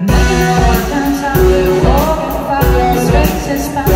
Never know what turns out, we're walking far, straight as far.